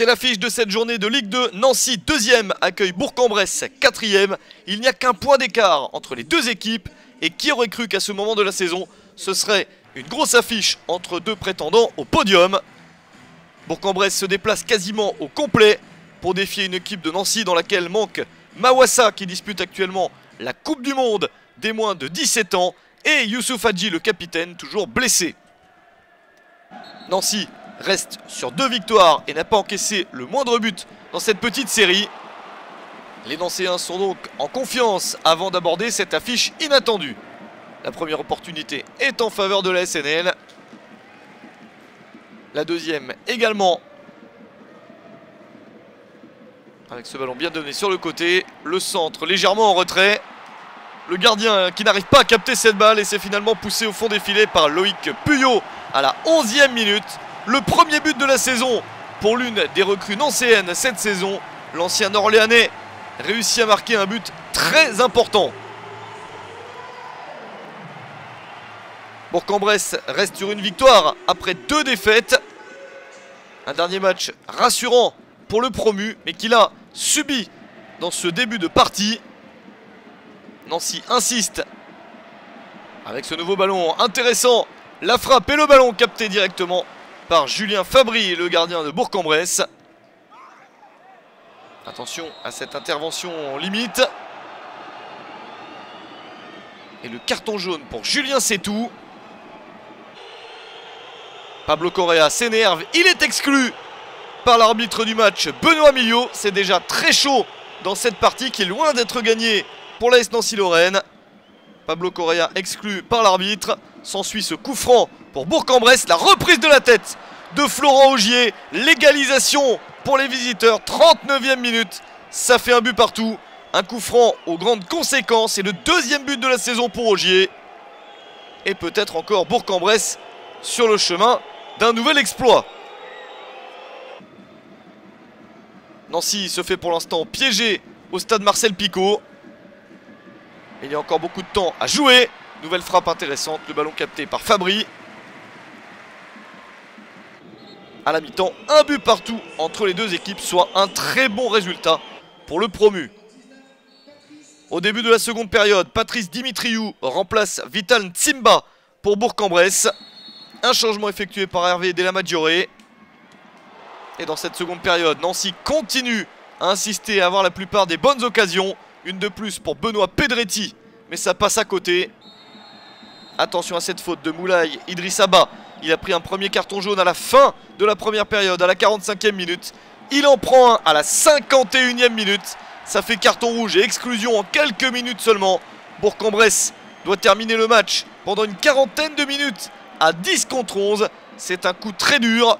C'est l'affiche de cette journée de Ligue 2. Nancy, 2e, accueille Bourg-en-Bresse, 4e. Il n'y a qu'un point d'écart entre les deux équipes. Et qui aurait cru qu'à ce moment de la saison, ce serait une grosse affiche entre deux prétendants au podium. Bourg-en-Bresse se déplace quasiment au complet pour défier une équipe de Nancy dans laquelle manque Mawassa qui dispute actuellement la Coupe du Monde des moins de 17 ans et Youssouf Hadji, le capitaine, toujours blessé. Nancy reste sur 2 victoires et n'a pas encaissé le moindre but dans cette petite série. Les Nancéens sont donc en confiance avant d'aborder cette affiche inattendue. La première opportunité est en faveur de la SNL. La deuxième également. Avec ce ballon bien donné sur le côté. Le centre légèrement en retrait. Le gardien qui n'arrive pas à capter cette balle. Et c'est finalement poussé au fond des filets par Loïc Puyot à la 11e minute. Le premier but de la saison pour l'une des recrues nancéennes cette saison. L'ancien Orléanais réussit à marquer un but très important. Bourg-en-Bresse reste sur une victoire après 2 défaites. Un dernier match rassurant pour le promu, mais qu'il a subi dans ce début de partie. Nancy insiste avec ce nouveau ballon intéressant. La frappe et le ballon capté directement par Julien Fabry, le gardien de Bourg-en-Bresse. Attention à cette intervention en limite. Et le carton jaune pour Julien Cétout. Pablo Correa s'énerve, il est exclu par l'arbitre du match Benoît Millot. C'est déjà très chaud dans cette partie qui est loin d'être gagnée pour l'AS Nancy-Lorraine. Pablo Correa exclu par l'arbitre, s'ensuit ce coup franc pour Bourg-en-Bresse. La reprise de la tête de Florent Ogier, l'égalisation pour les visiteurs, 39e minute, ça fait un but partout. Un coup franc aux grandes conséquences et le 2e but de la saison pour Ogier. Et peut-être encore Bourg-en-Bresse sur le chemin d'un nouvel exploit. Nancy se fait pour l'instant piéger au stade Marcel Picot. Il y a encore beaucoup de temps à jouer. Nouvelle frappe intéressante, le ballon capté par Fabry. À la mi-temps, 1 but partout entre les deux équipes, soit un très bon résultat pour le promu. Au début de la seconde période, Patrice Dimitriou remplace Vital Nsimba pour Bourg-en-Bresse. Un changement effectué par Hervé Delamaggiore. Et dans cette seconde période, Nancy continue à insister à avoir la plupart des bonnes occasions. Une de plus pour Benoît Pedretti, mais ça passe à côté. Attention à cette faute de Moulaye-Idrissa Ba. Il a pris un premier carton jaune à la fin de la première période, à la 45e minute. Il en prend un à la 51e minute. Ça fait carton rouge et exclusion en quelques minutes seulement. Bourg-en-Bresse doit terminer le match pendant une quarantaine de minutes à 10 contre 11. C'est un coup très dur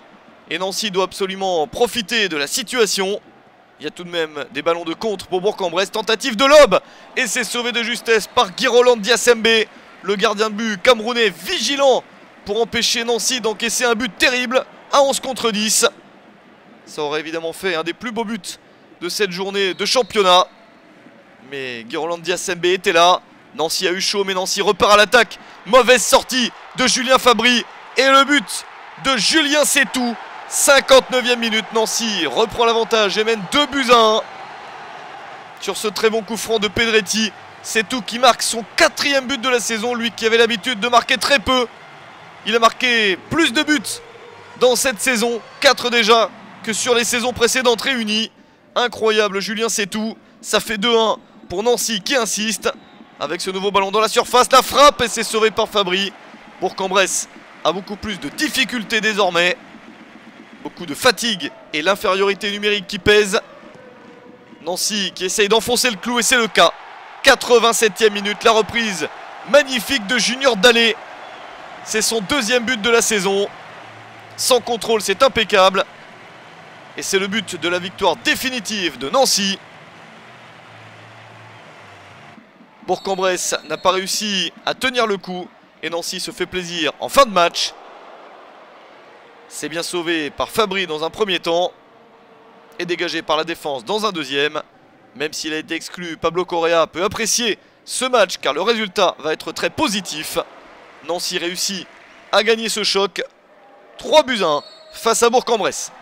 et Nancy doit absolument profiter de la situation. Il y a tout de même des ballons de contre pour Bourg-en-Bresse. Tentative de lobe et c'est sauvé de justesse par Guy Roland NDY ASSEMBE. Le gardien de but camerounais vigilant pour empêcher Nancy d'encaisser un but terrible à 11 contre 10. Ça aurait évidemment fait un des plus beaux buts de cette journée de championnat. Mais Guy Roland NDY ASSEMBE était là. Nancy a eu chaud mais Nancy repart à l'attaque. Mauvaise sortie de Julien Fabry et le but de Julien Cétout. 59e minute, Nancy reprend l'avantage et mène 2 buts à 1. Sur ce très bon coup franc de Pedretti, Cétout qui marque son 4e but de la saison. Lui qui avait l'habitude de marquer très peu. Il a marqué plus de buts dans cette saison, 4 déjà, que sur les saisons précédentes réunies. Incroyable Julien Cétout, ça fait 2-1 pour Nancy qui insiste. Avec ce nouveau ballon dans la surface, la frappe et c'est sauvé par Fabry. Bourg-en-Bresse a beaucoup plus de difficultés désormais. Beaucoup de fatigue et l'infériorité numérique qui pèse. Nancy qui essaye d'enfoncer le clou et c'est le cas. 87e minute, la reprise magnifique de Junior Dalé. C'est son 2e but de la saison. Sans contrôle, c'est impeccable. Et c'est le but de la victoire définitive de Nancy. Bourg-en-Bresse n'a pas réussi à tenir le coup. Et Nancy se fait plaisir en fin de match. C'est bien sauvé par Fabry dans un premier temps. Et dégagé par la défense dans un deuxième. Même s'il a été exclu, Pablo Correa peut apprécier ce match car le résultat va être très positif. Nancy réussit à gagner ce choc. 3 buts à 1 face à Bourg-en-Bresse.